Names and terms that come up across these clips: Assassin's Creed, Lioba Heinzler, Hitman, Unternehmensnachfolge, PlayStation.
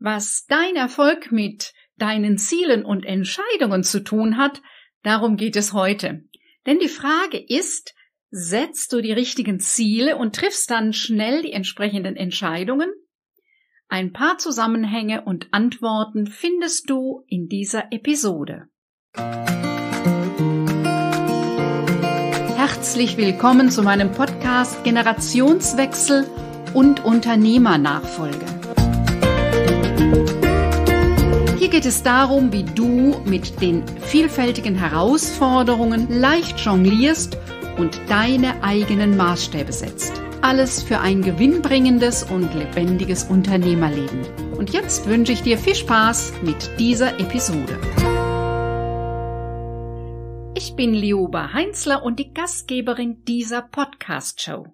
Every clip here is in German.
Was dein Erfolg mit deinen Zielen und Entscheidungen zu tun hat, darum geht es heute. Denn die Frage ist, setzt du die richtigen Ziele und triffst dann schnell die entsprechenden Entscheidungen? Ein paar Zusammenhänge und Antworten findest du in dieser Episode. Herzlich willkommen zu meinem Podcast Generationswechsel und Unternehmernachfolge. Hier geht es darum, wie du mit den vielfältigen Herausforderungen leicht jonglierst und deine eigenen Maßstäbe setzt. Alles für ein gewinnbringendes und lebendiges Unternehmerleben. Und jetzt wünsche ich dir viel Spaß mit dieser Episode. Ich bin Lioba Heinzler und die Gastgeberin dieser Podcast-Show.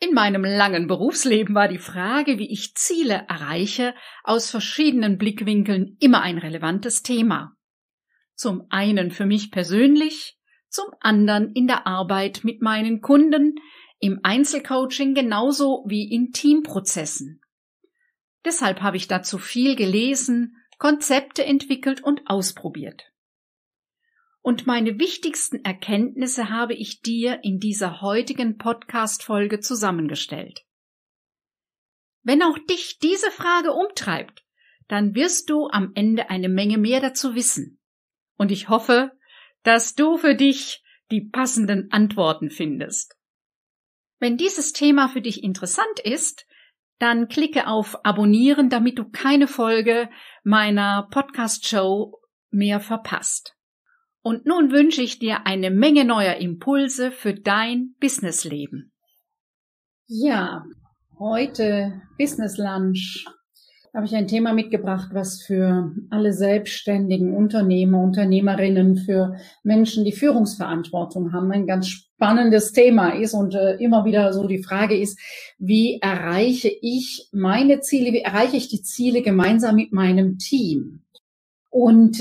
In meinem langen Berufsleben war die Frage, wie ich Ziele erreiche, aus verschiedenen Blickwinkeln immer ein relevantes Thema. Zum einen für mich persönlich, zum anderen in der Arbeit mit meinen Kunden, im Einzelcoaching genauso wie in Teamprozessen. Deshalb habe ich dazu viel gelesen, Konzepte entwickelt und ausprobiert. Und meine wichtigsten Erkenntnisse habe ich dir in dieser heutigen Podcast-Folge zusammengestellt. Wenn auch dich diese Frage umtreibt, dann wirst du am Ende eine Menge mehr dazu wissen. Und ich hoffe, dass du für dich die passenden Antworten findest. Wenn dieses Thema für dich interessant ist, dann klicke auf Abonnieren, damit du keine Folge meiner Podcast-Show mehr verpasst. Und nun wünsche ich dir eine Menge neuer Impulse für dein Businessleben. Ja, heute Business Lunch habe ich ein Thema mitgebracht, was für alle selbstständigen Unternehmer, Unternehmerinnen, für Menschen, die Führungsverantwortung haben, ein ganz spannendes Thema ist und immer wieder so die Frage ist, wie erreiche ich meine Ziele, wie erreiche ich die Ziele gemeinsam mit meinem Team? Und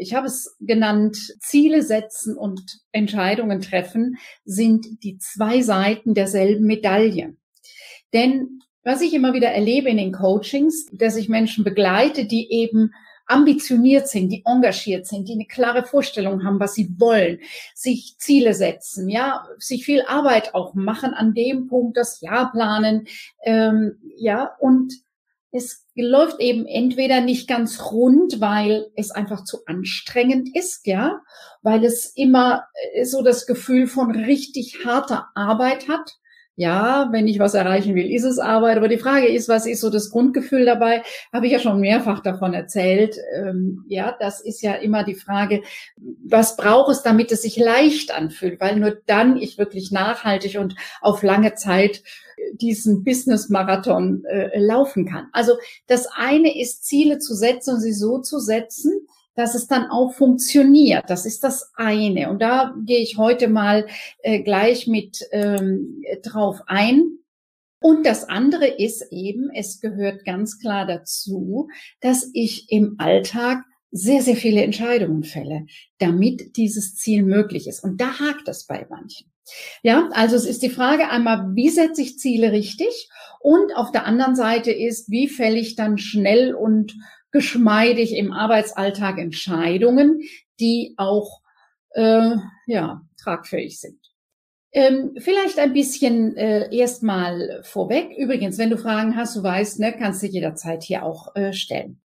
ich habe es genannt, Ziele setzen und Entscheidungen treffen sind die zwei Seiten derselben Medaille. Denn was ich immer wieder erlebe in den Coachings, dass ich Menschen begleite, die eben ambitioniert sind, die engagiert sind, die eine klare Vorstellung haben, was sie wollen, sich Ziele setzen, ja, sich viel Arbeit auch machen an dem Punkt, das Jahr planen, und es läuft eben entweder nicht ganz rund, weil es einfach zu anstrengend ist, ja, weil es immer so das Gefühl von richtig harter Arbeit hat. Ja, wenn ich was erreichen will, ist es Arbeit. Aber die Frage ist, was ist so das Grundgefühl dabei? Habe ich ja schon mehrfach davon erzählt. Ja, das ist ja immer die Frage, was braucht es, damit es sich leicht anfühlt? Weil nur dann ich wirklich nachhaltig und auf lange Zeit diesen Business-Marathon laufen kann. Also das eine ist, Ziele zu setzen und sie so zu setzen, dass es dann auch funktioniert. Das ist das eine. Und da gehe ich heute mal gleich mit drauf ein. Und das andere ist eben, es gehört ganz klar dazu, dass ich im Alltag sehr, sehr viele Entscheidungen fälle, damit dieses Ziel möglich ist. Und da hakt es bei manchen. Ja, also es ist die Frage einmal, wie setze ich Ziele richtig? Und auf der anderen Seite ist, wie fälle ich dann schnell und geschmeidig im Arbeitsalltag Entscheidungen, die auch tragfähig sind. Vielleicht ein bisschen erstmal vorweg. Übrigens, wenn du Fragen hast, du weißt, ne, kannst du jederzeit hier auch stellen.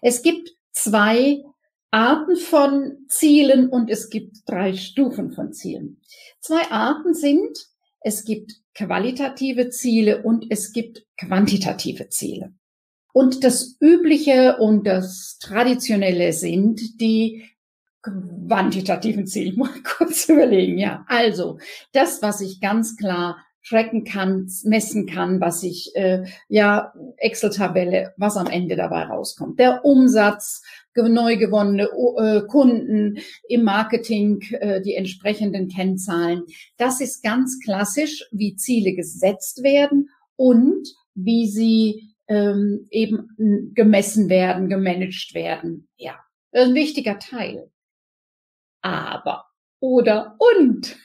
Es gibt zwei Arten von Zielen und es gibt drei Stufen von Zielen. Zwei Arten sind, es gibt qualitative Ziele und es gibt quantitative Ziele. Und das Übliche und das Traditionelle sind die quantitativen Ziele. Ich muss kurz überlegen, ja. Also, das, was ich ganz klar tracken kann, messen kann, was ich, Excel-Tabelle, was am Ende dabei rauskommt. Der Umsatz, neu gewonnene Kunden im Marketing, die entsprechenden Kennzahlen. Das ist ganz klassisch, wie Ziele gesetzt werden und wie sie eben gemessen werden, gemanagt werden. Ja, das ist ein wichtiger Teil. Aber, oder, und,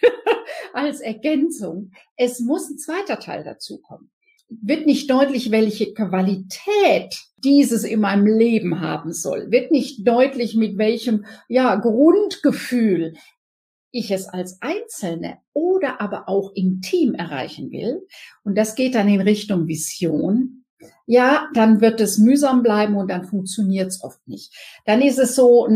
als Ergänzung, es muss ein zweiter Teil dazukommen. wird nicht deutlich, welche Qualität dieses in meinem Leben haben soll, wird nicht deutlich, mit welchem Grundgefühl ich es als Einzelne oder aber auch im Team erreichen will. Und das geht dann in Richtung Vision. Ja, dann wird es mühsam bleiben und dann funktioniert es oft nicht. Dann ist es so,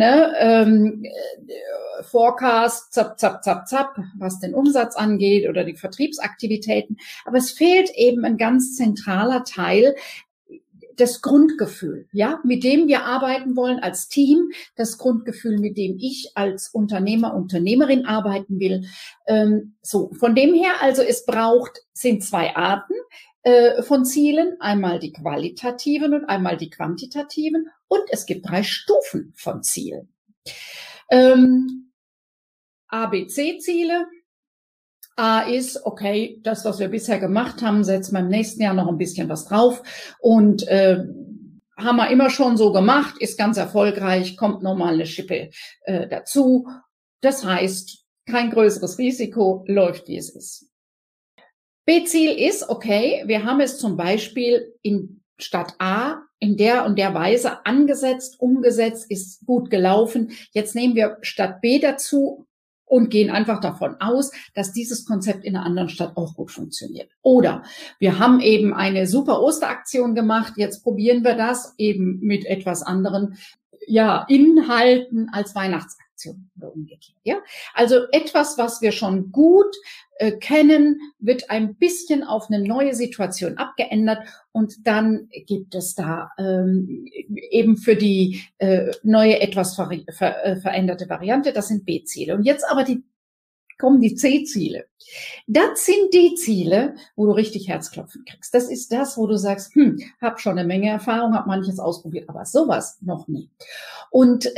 Forecast, zapp, zapp, zapp, zapp, was den Umsatz angeht oder die Vertriebsaktivitäten. Aber es fehlt eben ein ganz zentraler Teil, das Grundgefühl, mit dem wir arbeiten wollen als Team, das Grundgefühl, mit dem ich als Unternehmer, Unternehmerin arbeiten will. Von dem her, also sind zwei Arten von Zielen, einmal die qualitativen und einmal die quantitativen, und es gibt 3 Stufen von Zielen. ABC-Ziele. A ist, okay, das, was wir bisher gemacht haben, setzen wir im nächsten Jahr noch ein bisschen was drauf und haben wir immer schon so gemacht, ist ganz erfolgreich, kommt nochmal eine Schippe dazu. Das heißt, kein größeres Risiko, läuft wie es ist. B-Ziel ist, okay, wir haben es zum Beispiel in Stadt A in der und der Weise angesetzt, umgesetzt, ist gut gelaufen. Jetzt nehmen wir Stadt B dazu und gehen einfach davon aus, dass dieses Konzept in einer anderen Stadt auch gut funktioniert. Oder wir haben eben eine super Osteraktion gemacht, jetzt probieren wir das eben mit etwas anderen Inhalten als Weihnachtsaktion oder umgekehrt. Also etwas, was wir schon gut kennen, wird ein bisschen auf eine neue Situation abgeändert, und dann gibt es da eben für die neue, etwas veränderte Variante. Das sind B-Ziele. Und jetzt aber kommen die C-Ziele. Das sind die Ziele, wo du richtig Herzklopfen kriegst. Das ist das, wo du sagst, hab schon eine Menge Erfahrung, hab manches ausprobiert, aber sowas noch nie. Und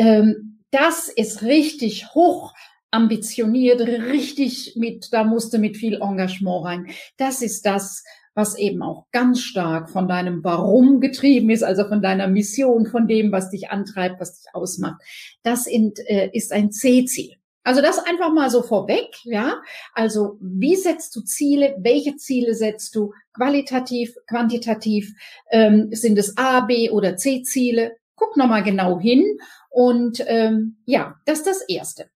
das ist richtig hoch ambitioniert, richtig da musst du mit viel Engagement rein. Das ist das, was eben auch ganz stark von deinem Warum getrieben ist, also von deiner Mission, von dem, was dich antreibt, was dich ausmacht. Das ist ein C-Ziel. Also das einfach mal so vorweg, Also wie setzt du Ziele? Welche Ziele setzt du? Qualitativ, quantitativ? Sind es A, B oder C-Ziele? Guck nochmal genau hin. Und das ist das Erste.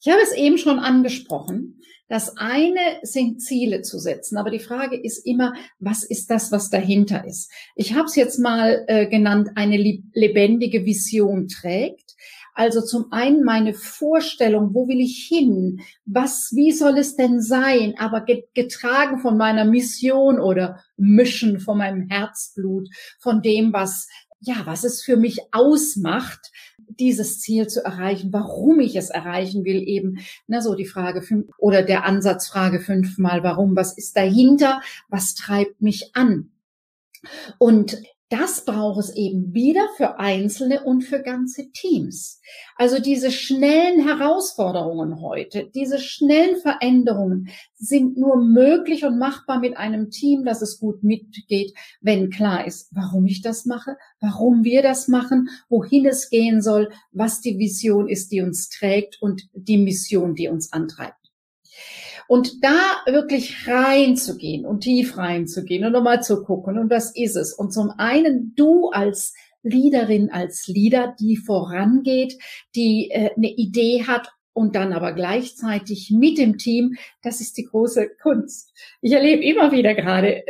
Ich habe es eben schon angesprochen. Das eine sind Ziele zu setzen, aber die Frage ist immer, was ist das, was dahinter ist? Ich habe es jetzt mal genannt, eine lebendige Vision trägt. Also zum einen meine Vorstellung, wo will ich hin? Wie soll es denn sein? Aber getragen von meiner Mission oder Mission, von meinem Herzblut, von dem, was es für mich ausmacht, dieses Ziel zu erreichen, warum ich es erreichen will, eben, so die Frage 5 oder der Ansatzfrage 5-mal warum, was ist dahinter, was treibt mich an? Und das braucht es eben wieder für Einzelne und für ganze Teams. Also diese schnellen Herausforderungen heute, diese schnellen Veränderungen sind nur möglich und machbar mit einem Team, dass es gut mitgeht, wenn klar ist, warum ich das mache, warum wir das machen, wohin es gehen soll, was die Vision ist, die uns trägt, und die Mission, die uns antreibt. Und da wirklich reinzugehen und tief reinzugehen und nochmal zu gucken, und was ist es? Und zum einen du als Leaderin, als Leader, die vorangeht, die eine Idee hat und dann aber gleichzeitig mit dem Team, das ist die große Kunst. Ich erlebe immer wieder gerade,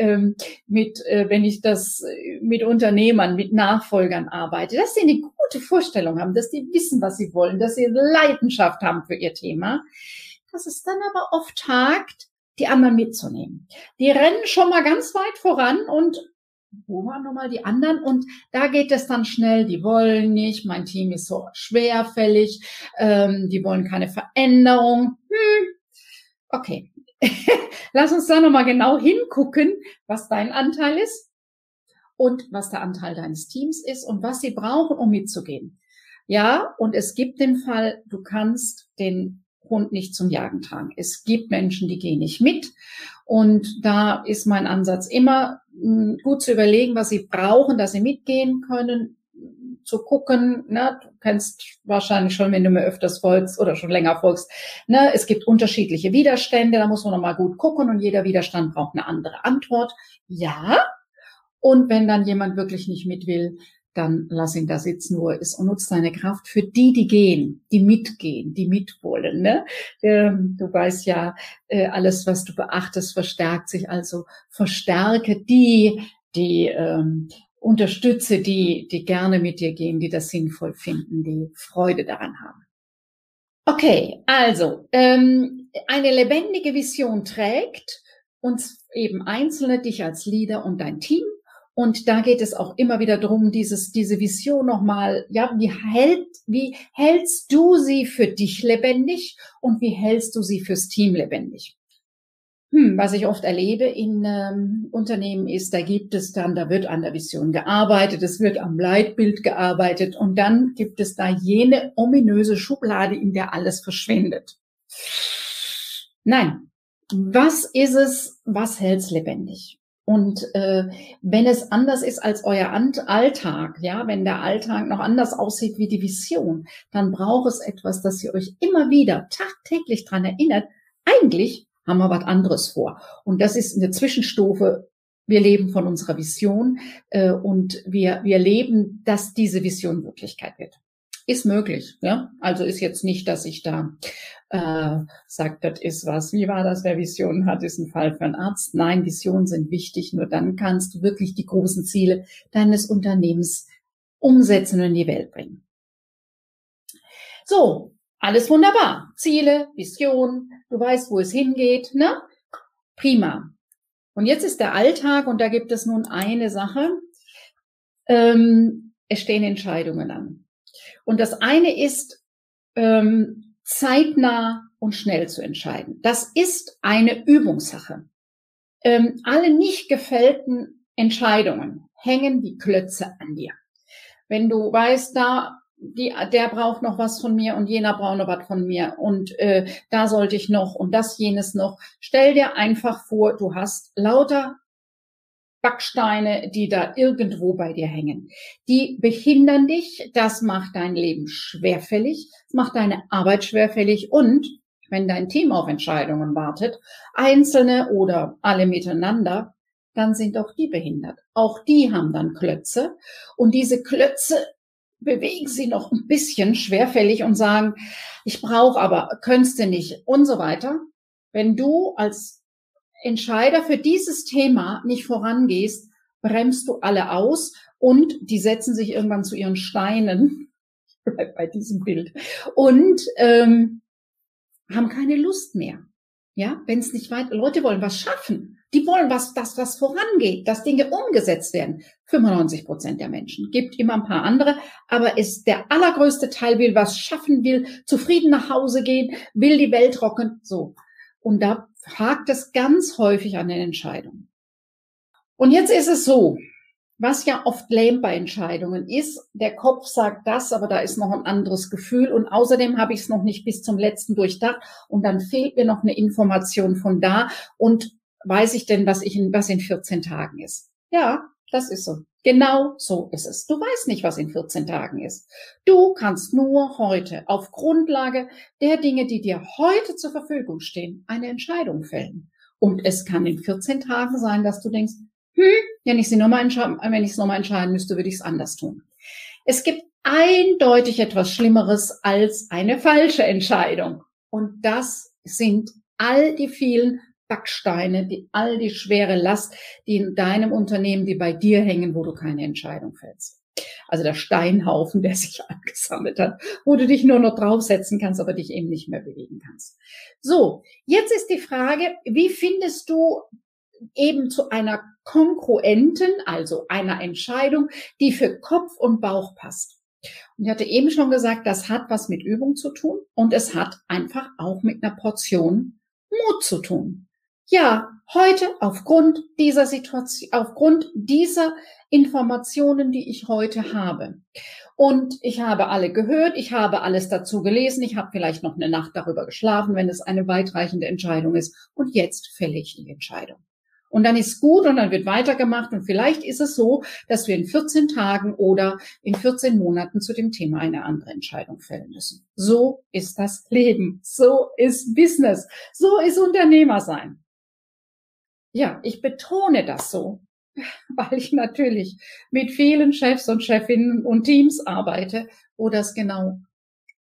wenn ich das mit Unternehmern, mit Nachfolgern arbeite, dass sie eine gute Vorstellung haben, dass die wissen, was sie wollen, dass sie Leidenschaft haben für ihr Thema. Dass es dann aber oft hakt, die anderen mitzunehmen. Die rennen schon mal ganz weit voran und wo waren nochmal die anderen? Und da geht es dann schnell, die wollen nicht, mein Team ist so schwerfällig, die wollen keine Veränderung. Okay, lass uns da nochmal genau hingucken, was dein Anteil ist und was der Anteil deines Teams ist und was sie brauchen, um mitzugehen. Ja, und es gibt den Fall, du kannst den Hund nicht zum Jagen tragen. Es gibt Menschen, die gehen nicht mit, und da ist mein Ansatz immer, gut zu überlegen, was sie brauchen, dass sie mitgehen können, zu gucken, ne, du kennst wahrscheinlich schon, wenn du mir öfters folgst oder schon länger folgst, ne, es gibt unterschiedliche Widerstände, da muss man nochmal gut gucken und jeder Widerstand braucht eine andere Antwort. Ja, und wenn dann jemand wirklich nicht mit will, dann lass ihn da sitzen, wo er ist und nutz deine Kraft für die, die gehen, die mitgehen, die mitwollen. Ne? Du weißt ja, alles, was du beachtest, verstärkt sich. Also verstärke die unterstütze die gerne mit dir gehen, die das sinnvoll finden, die Freude daran haben. Okay, also eine lebendige Vision trägt uns eben Einzelne, dich als Leader und dein Team. Und da geht es auch immer wieder drum, diese Vision nochmal, ja, wie hältst du sie für dich lebendig und wie hältst du sie fürs Team lebendig? Was ich oft erlebe in Unternehmen ist, da wird an der Vision gearbeitet, es wird am Leitbild gearbeitet und dann gibt es da jene ominöse Schublade, in der alles verschwindet. Nein, was ist es, was hält's lebendig? Und wenn es anders ist als euer Alltag, ja, wenn der Alltag noch anders aussieht wie die Vision, dann braucht es etwas, dass ihr euch immer wieder tagtäglich dran erinnert. Eigentlich haben wir was anderes vor. Und das ist eine Zwischenstufe. Wir leben von unserer Vision und wir leben, dass diese Vision Wirklichkeit wird. Ist möglich, ja. Also ist jetzt nicht, dass ich da sagt, das ist was. Wie war das? Wer Visionen hat, ist ein Fall für einen Arzt. Nein, Visionen sind wichtig. Nur dann kannst du wirklich die großen Ziele deines Unternehmens umsetzen und in die Welt bringen. So, alles wunderbar. Ziele, Vision, du weißt, wo es hingeht, ne? Prima. Und jetzt ist der Alltag und da gibt es nun eine Sache. Es stehen Entscheidungen an. Und das eine ist, zeitnah und schnell zu entscheiden. Das ist eine Übungssache. Alle nicht gefällten Entscheidungen hängen wie Klötze an dir. Wenn du weißt, der braucht noch was von mir und jener braucht noch was von mir und da sollte ich noch und das, jenes noch. Stell dir einfach vor, du hast lauter Backsteine, die da irgendwo bei dir hängen. Die behindern dich, das macht dein Leben schwerfällig, das macht deine Arbeit schwerfällig und wenn dein Team auf Entscheidungen wartet, einzelne oder alle miteinander, dann sind auch die behindert. Auch die haben dann Klötze und diese Klötze bewegen sie noch ein bisschen schwerfällig und sagen, ich brauche aber, könntest du nicht und so weiter. Wenn du als Entscheider für dieses Thema nicht vorangehst, bremst du alle aus und die setzen sich irgendwann zu ihren Steinen, ich bleib bei diesem Bild, und haben keine Lust mehr. Ja, wenn es nicht weit, Leute wollen was schaffen, die wollen was vorangeht, dass Dinge umgesetzt werden. 95% der Menschen, gibt immer ein paar andere, aber ist der allergrößte Teil will was schaffen, will zufrieden nach Hause gehen, will die Welt rocken, so. Und da hakt es ganz häufig an den Entscheidungen. Und jetzt ist es so, was ja oft lähmt bei Entscheidungen ist, der Kopf sagt das, aber da ist noch ein anderes Gefühl und außerdem habe ich es noch nicht bis zum letzten durchdacht und dann fehlt mir noch eine Information von da und weiß ich denn, was in 14 Tagen ist. Ja, das ist so. Genau so ist es. Du weißt nicht, was in 14 Tagen ist. Du kannst nur heute auf Grundlage der Dinge, die dir heute zur Verfügung stehen, eine Entscheidung fällen. Und es kann in 14 Tagen sein, dass du denkst, wenn ich es nochmal entscheiden müsste, würde ich es anders tun. Es gibt eindeutig etwas Schlimmeres als eine falsche Entscheidung. Und das sind all die vielen Backsteine, all die schwere Last, die in deinem Unternehmen, die bei dir hängen, wo du keine Entscheidung fällst. Also der Steinhaufen, der sich angesammelt hat, wo du dich nur noch draufsetzen kannst, aber dich eben nicht mehr bewegen kannst. So, jetzt ist die Frage, wie findest du eben zu einer kongruenten, also einer Entscheidung, die für Kopf und Bauch passt? Und ich hatte eben schon gesagt, das hat was mit Übung zu tun und es hat einfach auch mit einer Portion Mut zu tun. Ja, heute aufgrund dieser Situation, aufgrund dieser Informationen, die ich heute habe. Und ich habe alle gehört, ich habe alles dazu gelesen, ich habe vielleicht noch eine Nacht darüber geschlafen, wenn es eine weitreichende Entscheidung ist. Und jetzt fälle ich die Entscheidung. Und dann ist gut und dann wird weitergemacht. Und vielleicht ist es so, dass wir in 14 Tagen oder in 14 Monaten zu dem Thema eine andere Entscheidung fällen müssen. So ist das Leben. So ist Business. So ist Unternehmer sein. Ja, ich betone das so, weil ich natürlich mit vielen Chefs und Chefinnen und Teams arbeite, wo das genau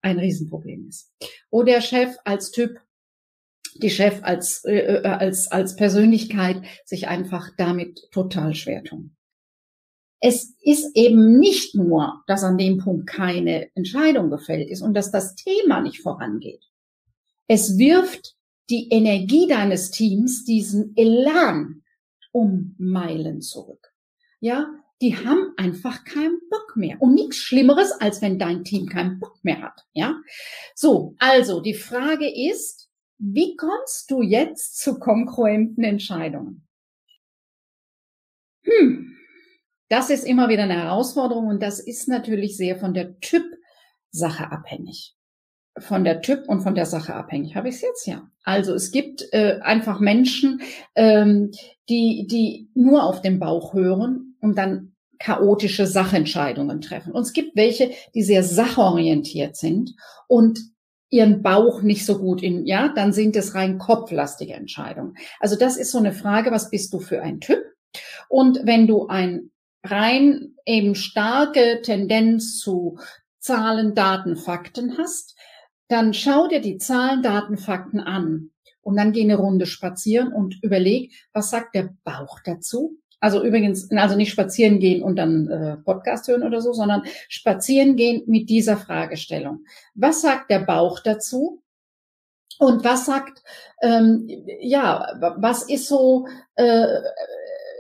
ein Riesenproblem ist. Wo der Chef als Typ, die Chef als Persönlichkeit sich einfach damit total schwer tun. Es ist eben nicht nur, dass an dem Punkt keine Entscheidung gefällt ist und dass das Thema nicht vorangeht. Es wirft die Energie deines Teams, diesen Elan um Meilen zurück. Ja, die haben einfach keinen Bock mehr. Und nichts Schlimmeres, als wenn dein Team keinen Bock mehr hat. Ja, so, also die Frage ist, wie kommst du jetzt zu kongruenten Entscheidungen? Das ist immer wieder eine Herausforderung und das ist natürlich sehr von der Typ-Sache abhängig. Von der Typ und von der Sache abhängig. Habe ich es jetzt? Ja. Also es gibt einfach Menschen, die nur auf den Bauch hören und dann chaotische Sachentscheidungen treffen. Und es gibt welche, die sehr sachorientiert sind und ihren Bauch nicht so gut in, ja, dann sind es rein kopflastige Entscheidungen. Also das ist so eine Frage, was bist du für ein Typ? Und wenn du ein rein eben starke Tendenz zu Zahlen, Daten, Fakten hast, dann schau dir die Zahlen, Daten, Fakten an und dann geh eine Runde spazieren und überleg, was sagt der Bauch dazu? Also übrigens, also nicht spazieren gehen und dann Podcast hören oder so, sondern spazieren gehen mit dieser Fragestellung. Was sagt der Bauch dazu? Und was sagt, was ist so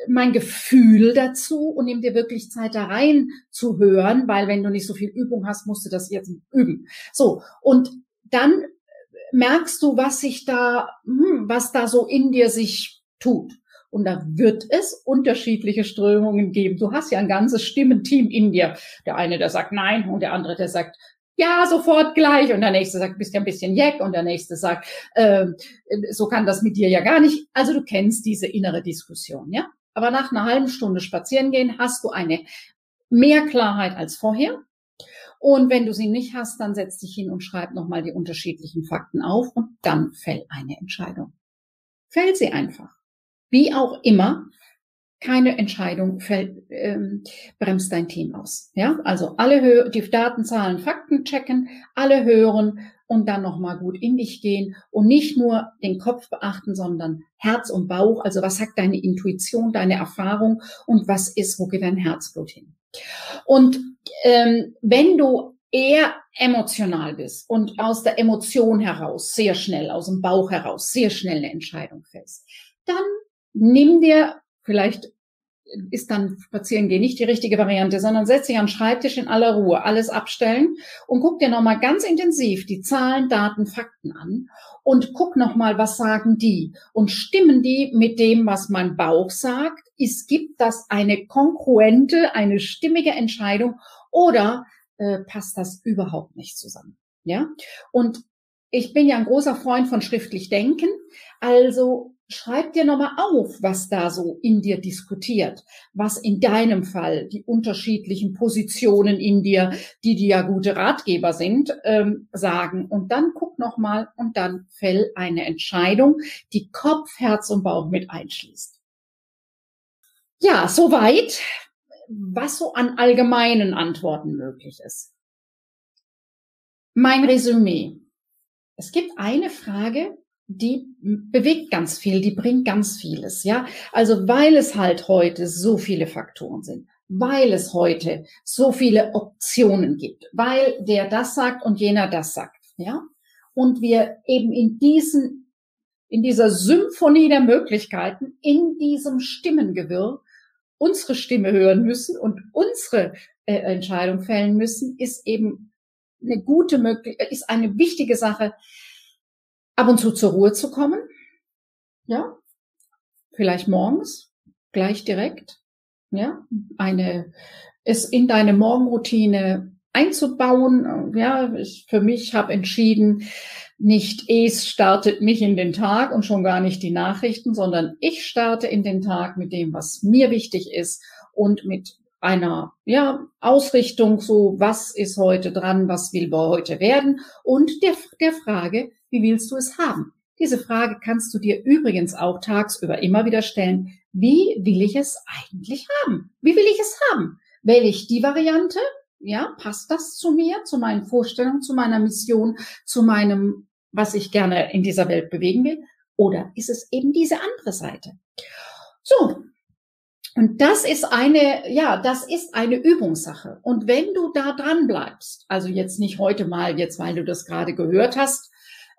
mein Gefühl dazu? Und nimm dir wirklich Zeit, da rein zu hören, weil wenn du nicht so viel Übung hast, musst du das jetzt üben. So, und dann merkst du, was da so in dir sich tut. Und da wird es unterschiedliche Strömungen geben. Du hast ja ein ganzes Stimmenteam in dir. Der eine, der sagt nein und der andere, der sagt ja, sofort gleich. Und der nächste sagt, bist ja ein bisschen jeck. Und der nächste sagt, so kann das mit dir ja gar nicht. Also du kennst diese innere Diskussion, ja. Aber nach einer halben Stunde spazieren gehen, hast du eine mehr Klarheit als vorher. Und wenn du sie nicht hast, dann setz dich hin und schreib nochmal die unterschiedlichen Fakten auf und dann fäll eine Entscheidung. Fäll sie einfach. Wie auch immer, keine Entscheidung bremst dein Team aus. Ja, also alle die Daten, Zahlen, Fakten checken, alle hören und dann nochmal gut in dich gehen und nicht nur den Kopf beachten, sondern Herz und Bauch. Also was sagt deine Intuition, deine Erfahrung und was ist, wo geht dein Herzblut hin? Und wenn du eher emotional bist und aus der Emotion heraus sehr schnell, aus dem Bauch heraus sehr schnell eine Entscheidung fällst, dann nimm dir, vielleicht ist dann Spazierengehen nicht die richtige Variante, sondern setz dich an den Schreibtisch in aller Ruhe, alles abstellen und guck dir nochmal ganz intensiv die Zahlen, Daten, Fakten an und guck nochmal, was sagen die und stimmen die mit dem, was mein Bauch sagt? Es gibt das eine kongruente, eine stimmige Entscheidung oder passt das überhaupt nicht zusammen? Ja? Und ich bin ja ein großer Freund von schriftlich denken, also schreib dir nochmal auf, was da so in dir diskutiert, was in deinem Fall die unterschiedlichen Positionen in dir, die dir ja gute Ratgeber sind, sagen. Und dann guck nochmal und dann fäll eine Entscheidung, die Kopf, Herz und Bauch mit einschließt. Ja, soweit, was so an allgemeinen Antworten möglich ist. Mein Resümee. Es gibt eine Frage, die bewegt ganz viel, die bringt ganz vieles, ja. Also, weil es halt heute so viele Faktoren sind, weil es heute so viele Optionen gibt, weil der das sagt und jener das sagt, ja. Und wir eben in dieser Symphonie der Möglichkeiten, in diesem Stimmengewirr unsere Stimme hören müssen und unsere Entscheidung fällen müssen, ist eben eine gute Möglichkeit, ist eine wichtige Sache, ab und zu zur Ruhe zu kommen, ja, vielleicht morgens, gleich direkt, ja, es in deine Morgenroutine einzubauen. Ja, ich für mich habe entschieden, nicht es startet mich in den Tag und schon gar nicht die Nachrichten, sondern ich starte in den Tag mit dem, was mir wichtig ist und mit einer Ausrichtung, so was ist heute dran, was will heute werden und der Frage, wie willst du es haben? Diese Frage kannst du dir übrigens auch tagsüber immer wieder stellen. Wie will ich es eigentlich haben? Wie will ich es haben? Wähle ich die Variante? Ja, passt das zu mir, zu meinen Vorstellungen, zu meiner Mission, zu meinem, was ich gerne in dieser Welt bewegen will? Oder ist es eben diese andere Seite? So. Und das ist eine Übungssache. Und wenn du da dran bleibst, also jetzt nicht heute mal, jetzt weil du das gerade gehört hast,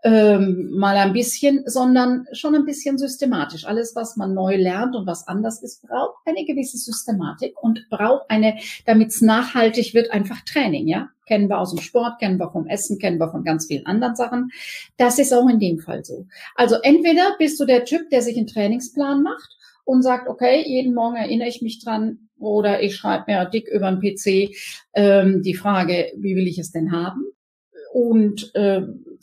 mal ein bisschen, sondern schon ein bisschen systematisch. Alles, was man neu lernt und was anders ist, braucht eine gewisse Systematik und braucht damit es nachhaltig wird, einfach Training, ja? Kennen wir aus dem Sport, kennen wir vom Essen, kennen wir von ganz vielen anderen Sachen. Das ist auch in dem Fall so. Also entweder bist du der Typ, der sich einen Trainingsplan macht und sagt, okay, jeden Morgen erinnere ich mich dran oder ich schreibe mir dick über den PC die Frage, wie will ich es denn haben? Und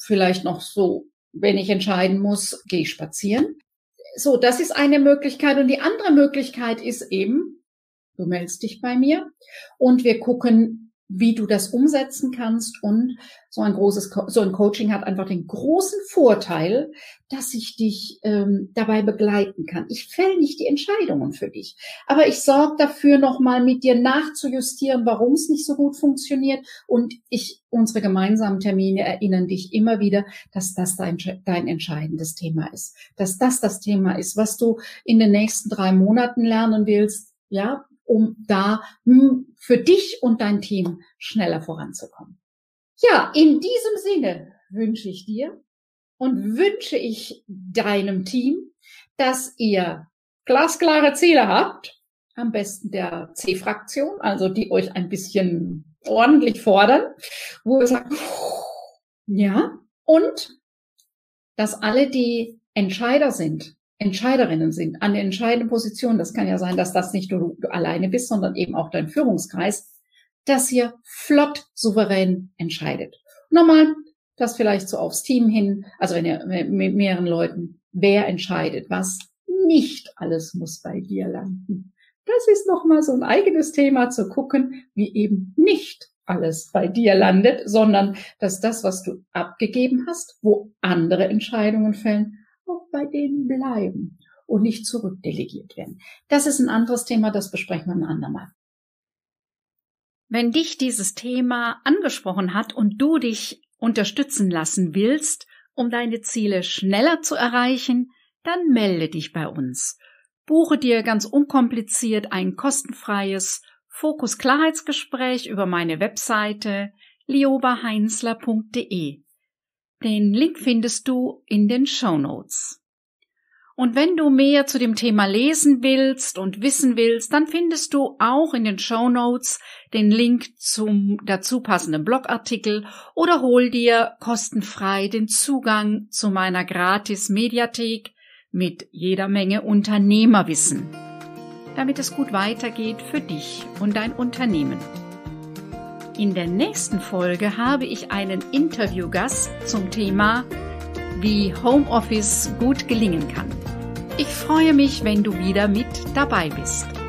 vielleicht noch so, wenn ich entscheiden muss, gehe ich spazieren. So, das ist eine Möglichkeit. Und die andere Möglichkeit ist eben, du meldest dich bei mir und wir gucken, wie du das umsetzen kannst. Und so ein Coaching hat einfach den großen Vorteil, dass ich dich dabei begleiten kann. Ich fälle nicht die Entscheidungen für dich, aber ich sorge dafür, nochmal mit dir nachzujustieren, warum es nicht so gut funktioniert. Und unsere gemeinsamen Termine erinnern dich immer wieder, dass das dein entscheidendes Thema ist, dass das das Thema ist, was du in den nächsten 3 Monaten lernen willst, ja, um da für dich und dein Team schneller voranzukommen. Ja, in diesem Sinne wünsche ich dir und wünsche ich deinem Team, dass ihr glasklare Ziele habt, am besten der C-Fraktion, also die euch ein bisschen ordentlich fordern, wo ihr sagt, ja, und dass alle, die Entscheider sind, Entscheiderinnen sind, an der entscheidenden Position, das kann ja sein, dass das nicht nur du alleine bist, sondern eben auch dein Führungskreis, dass ihr flott, souverän entscheidet. Nochmal, das vielleicht so aufs Team hin, also wenn ihr mit mehreren Leuten, wer entscheidet was, nicht alles muss bei dir landen. Das ist nochmal so ein eigenes Thema, zu gucken, wie eben nicht alles bei dir landet, sondern dass das, was du abgegeben hast, wo andere Entscheidungen fällen, auch bei denen bleiben und nicht zurückdelegiert werden. Das ist ein anderes Thema, das besprechen wir ein andermal. Wenn dich dieses Thema angesprochen hat und du dich unterstützen lassen willst, um deine Ziele schneller zu erreichen, dann melde dich bei uns. Buche dir ganz unkompliziert ein kostenfreies Fokus-Klarheitsgespräch über meine Webseite liobaheinzler.de. Den Link findest du in den Shownotes. Und wenn du mehr zu dem Thema lesen willst und wissen willst, dann findest du auch in den Shownotes den Link zum dazu passenden Blogartikel oder hol dir kostenfrei den Zugang zu meiner Gratis-Mediathek mit jeder Menge Unternehmerwissen, damit es gut weitergeht für dich und dein Unternehmen. In der nächsten Folge habe ich einen Interviewgast zum Thema, wie Homeoffice gut gelingen kann. Ich freue mich, wenn du wieder mit dabei bist.